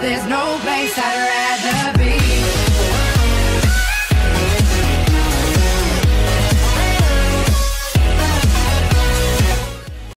There's no place I'd rather